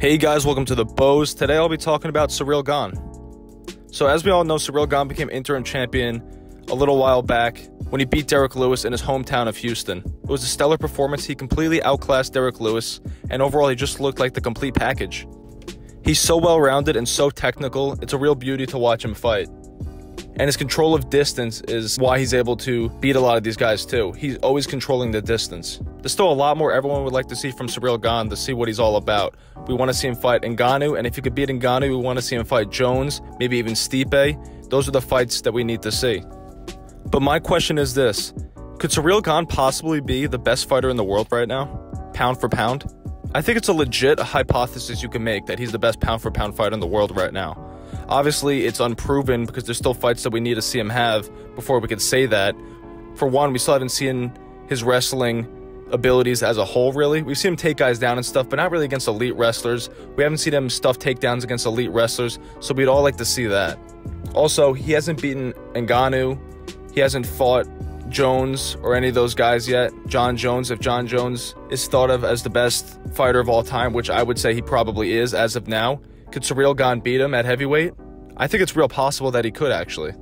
Hey guys, welcome to The Bows. Today I'll be talking about Ciryl Gane. So as we all know, Ciryl Gane became interim champion a little while back when he beat Derrick Lewis in his hometown of Houston. It was a stellar performance. He completely outclassed Derrick Lewis, and overall he just looked like the complete package. He's so well-rounded and so technical, it's a real beauty to watch him fight. And his control of distance is why he's able to beat a lot of these guys too. He's always controlling the distance. There's still a lot more everyone would like to see from Ciryl Gane, to see what he's all about. We want to see him fight Ngannou, and if he could beat Ngannou, we want to see him fight Jones, maybe even Stipe. Those are the fights that we need to see. But my question is this: could Ciryl Gane possibly be the best fighter in the world right now, pound for pound? I think it's a legit hypothesis you can make that he's the best pound for pound fighter in the world right now. Obviously, it's unproven because there's still fights that we need to see him have before we can say that. For one, we still haven't seen his wrestling abilities as a whole, really. We've seen him take guys down and stuff, but not really against elite wrestlers. We haven't seen him stuff takedowns against elite wrestlers, so we'd all like to see that. Also, he hasn't beaten Ngannou. He hasn't fought Jones or any of those guys yet. Jon Jones, if Jon Jones is thought of as the best fighter of all time, which I would say he probably is as of now, could Ciryl Gane beat him at heavyweight? I think it's real possible that he could, actually.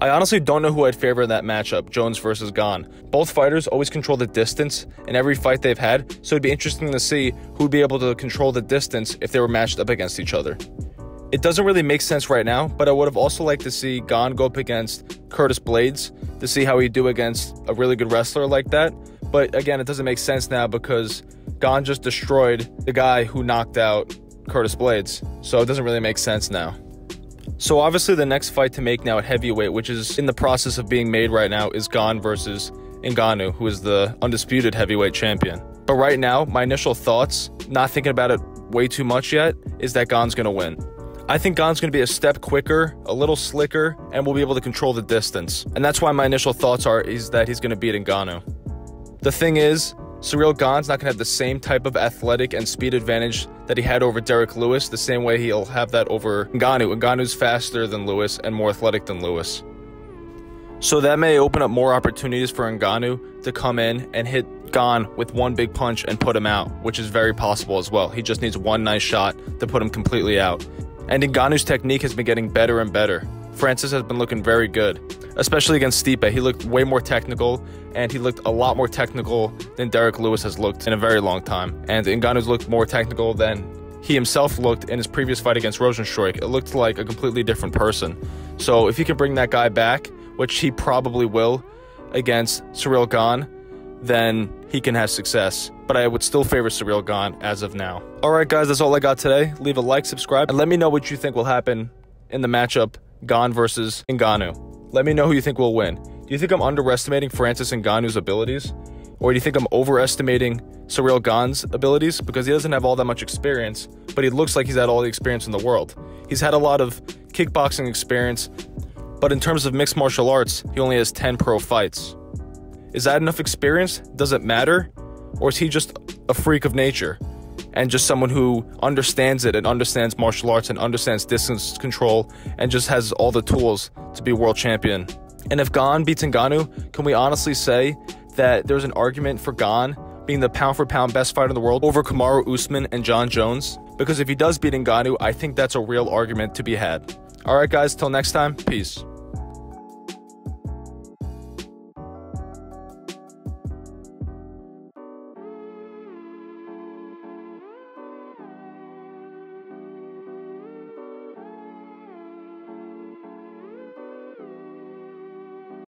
I honestly don't know who I'd favor in that matchup, Jones versus Gane. Both fighters always control the distance in every fight they've had, so it'd be interesting to see who would be able to control the distance if they were matched up against each other. It doesn't really make sense right now, but I would have also liked to see Gane go up against Curtis Blaydes to see how he'd do against a really good wrestler like that. But again, it doesn't make sense now because Gane just destroyed the guy who knocked out Curtis Blaydes, so it doesn't really make sense now. So obviously the next fight to make now at heavyweight, which is in the process of being made right now, is Gane versus Ngannou, who is the undisputed heavyweight champion. But right now, my initial thoughts, not thinking about it way too much yet, is that Gane's gonna win. I think Gane's gonna be a step quicker, a little slicker, and we'll be able to control the distance. And that's why my initial thoughts is that he's gonna beat Ngannou. The thing is, Ciryl Gane's not going to have the same type of athletic and speed advantage that he had over Derrick Lewis, the same way he'll have that over Ngannou. Ngannou's faster than Lewis and more athletic than Lewis. So that may open up more opportunities for Ngannou to come in and hit Gane with one big punch and put him out, which is very possible as well. He just needs one nice shot to put him completely out. And Ngannou's technique has been getting better and better. Francis has been looking very good, especially against Stipe. He looked way more technical, and he looked a lot more technical than Derrick Lewis has looked in a very long time. And Ngannou's looked more technical than he himself looked in his previous fight against Rozenstruik. It looked like a completely different person. So if he can bring that guy back, which he probably will against Ciryl Gane, then he can have success. But I would still favor Ciryl Gane as of now. All right, guys, that's all I got today. Leave a like, subscribe, and let me know what you think will happen in the matchup Gane versus Ngannou. Let me know who you think will win. Do you think I'm underestimating Francis Ngannou's abilities? Or do you think I'm overestimating Ciryl Gane's abilities? Because he doesn't have all that much experience, but he looks like he's had all the experience in the world. He's had a lot of kickboxing experience, but in terms of mixed martial arts, he only has 10 pro fights. Is that enough experience? Does it matter? Or is he just a freak of nature and just someone who understands it and understands martial arts and understands distance control and just has all the tools to be world champion? And if Gane beats Ngannou, can we honestly say that there's an argument for Gane being the pound-for-pound best fighter in the world over Kamaru Usman and Jon Jones? Because if he does beat Ngannou, I think that's a real argument to be had. All right, guys, till next time, peace.